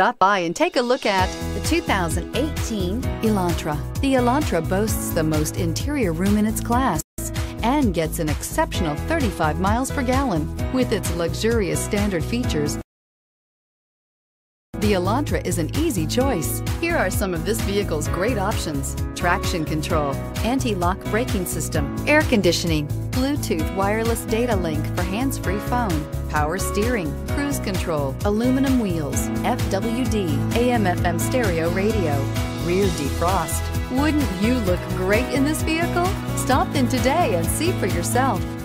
Stop by and take a look at the 2018 Elantra. The Elantra boasts the most interior room in its class and gets an exceptional 35 miles per gallon. With its luxurious standard features, the Elantra is an easy choice. Here are some of this vehicle's great options: traction control, anti-lock braking system, air conditioning, Bluetooth wireless data link for hands-free phone, power steering, cruise control, aluminum wheels, FWD, AM/FM stereo radio, rear defrost. Wouldn't you look great in this vehicle? Stop in today and see for yourself.